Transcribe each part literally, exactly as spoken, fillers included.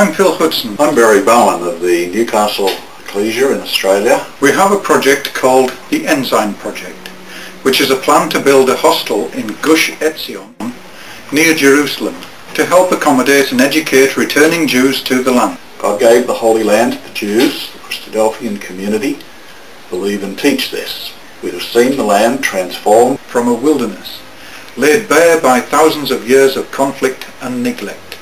I'm Phil Hudson. I'm Barry Bowen of the Newcastle Ecclesia in Australia. We have a project called the Ensign Project, which is a plan to build a hostel in Gush Etzion near Jerusalem to help accommodate and educate returning Jews to the land. God gave the Holy Land to the Jews. The Christadelphian community believe and teach this. We have seen the land transformed from a wilderness, laid bare by thousands of years of conflict and neglect.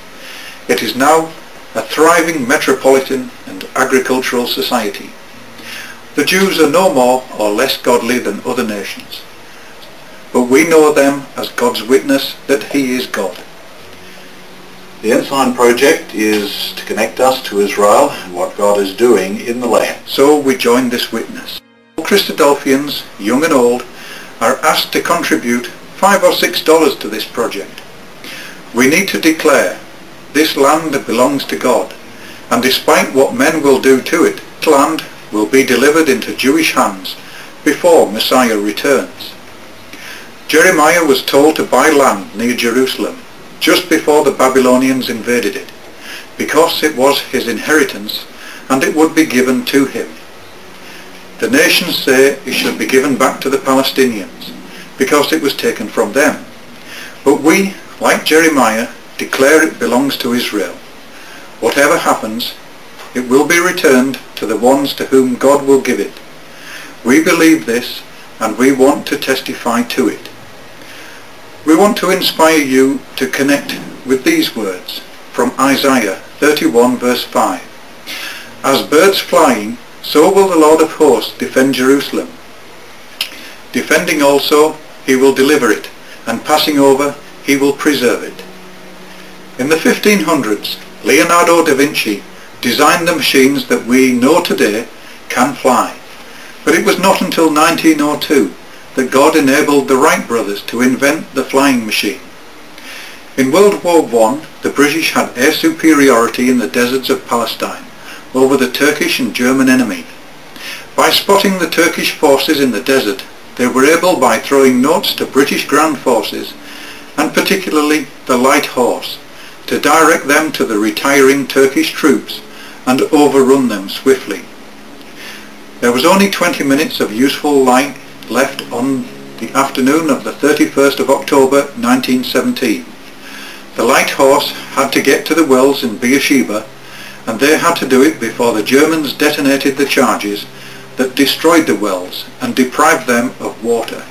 It is now a thriving metropolitan and agricultural society. The Jews are no more or less godly than other nations, but we know them as God's witness that He is God. The Ensign Project is to connect us to Israel and what God is doing in the land. So we join this witness. All Christadelphians, young and old, are asked to contribute five or six dollars to this project. We need to declare this land belongs to God, and despite what men will do to it, the land will be delivered into Jewish hands before Messiah returns. Jeremiah was told to buy land near Jerusalem just before the Babylonians invaded it, because it was his inheritance and it would be given to him. The nations say it should be given back to the Palestinians because it was taken from them, but we, like Jeremiah, declare it belongs to Israel. Whatever happens, it will be returned to the ones to whom God will give it. We believe this and we want to testify to it. We want to inspire you to connect with these words from Isaiah thirty-one verse five. As birds flying, so will the Lord of hosts defend Jerusalem. Defending also, He will deliver it, and passing over, He will preserve it. In the fifteen hundreds, Leonardo da Vinci designed the machines that we know today can fly, but it was not until nineteen oh two that God enabled the Wright brothers to invent the flying machine. In World War One, the British had air superiority in the deserts of Palestine over the Turkish and German enemy. By spotting the Turkish forces in the desert, they were able, by throwing notes to British ground forces, and particularly the Light Horse, to direct them to the retiring Turkish troops and overrun them swiftly. There was only twenty minutes of useful light left on the afternoon of the thirty-first of October nineteen seventeen. The Light Horse had to get to the wells in Beersheba, and they had to do it before the Germans detonated the charges that destroyed the wells and deprived them of water.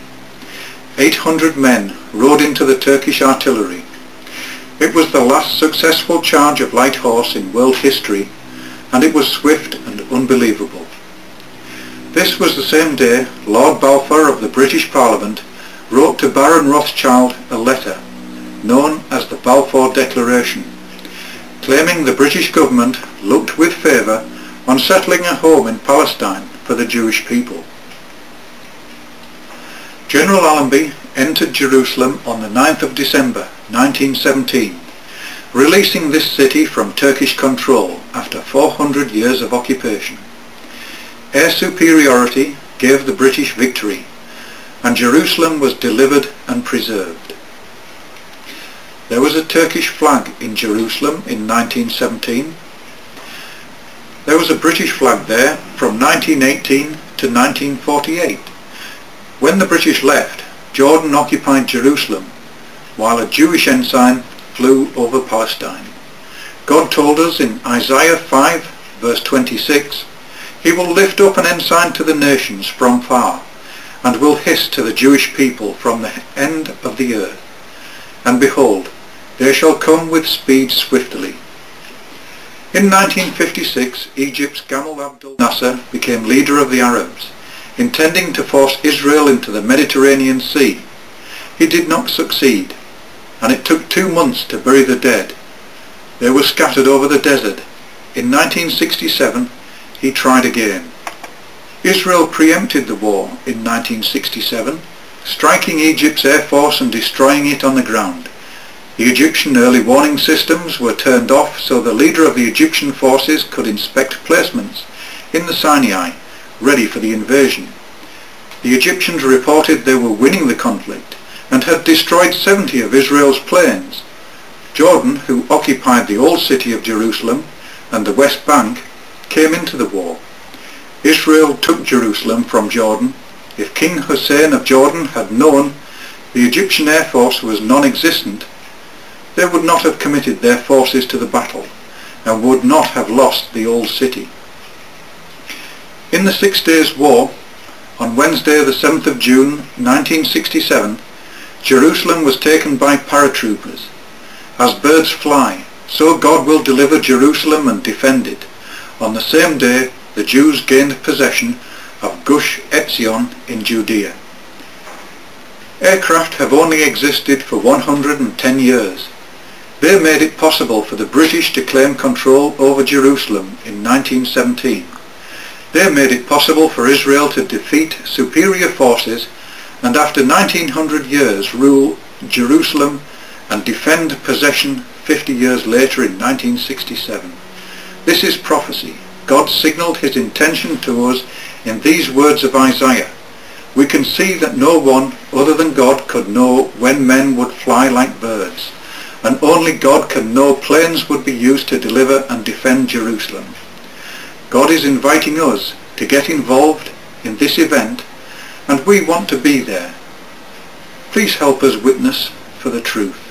eight hundred men rode into the Turkish artillery. It was the last successful charge of Light Horse in world history, and it was swift and unbelievable. This was the same day Lord Balfour of the British Parliament wrote to Baron Rothschild a letter, known as the Balfour Declaration, claiming the British government looked with favour on settling a home in Palestine for the Jewish people. General Allenby entered Jerusalem on the ninth of December nineteen seventeen, releasing this city from Turkish control after four hundred years of occupation. Air superiority gave the British victory, and Jerusalem was delivered and preserved. There was a Turkish flag in Jerusalem in nineteen seventeen. There was a British flag there from nineteen eighteen to nineteen forty-eight. When the British left, Jordan occupied Jerusalem, while a Jewish ensign flew over Palestine. God told us in Isaiah five verse twenty-six, He will lift up an ensign to the nations from far, and will hiss to the Jewish people from the end of the earth. And behold, they shall come with speed swiftly. In nineteen fifty-six, Egypt's Gamal Abdel Nasser became leader of the Arabs, intending to force Israel into the Mediterranean Sea. He did not succeed, and it took two months to bury the dead. They were scattered over the desert. In nineteen sixty-seven, he tried again. Israel preempted the war in nineteen sixty-seven, striking Egypt's air force and destroying it on the ground. The Egyptian early warning systems were turned off so the leader of the Egyptian forces could inspect placements in the Sinai, ready for the invasion. The Egyptians reported they were winning the conflict and had destroyed seventy of Israel's planes. Jordan, who occupied the old city of Jerusalem, and the West Bank came into the war. Israel took Jerusalem from Jordan. If King Hussein of Jordan had known the Egyptian air force was non-existent, they would not have committed their forces to the battle and would not have lost the old city. In the Six Days War, on Wednesday the seventh of June nineteen sixty-seven, Jerusalem was taken by paratroopers. As birds fly, so God will deliver Jerusalem and defend it. On the same day, the Jews gained possession of Gush Etzion in Judea. Aircraft have only existed for one hundred ten years. They made it possible for the British to claim control over Jerusalem in nineteen seventeen. They made it possible for Israel to defeat superior forces and after nineteen hundred years rule Jerusalem and defend possession fifty years later in nineteen sixty-seven. This is prophecy. God signalled his intention to us in these words of Isaiah. We can see that no one other than God could know when men would fly like birds, and only God can know planes would be used to deliver and defend Jerusalem. God is inviting us to get involved in this event, and we want to be there. Please help us witness for the truth.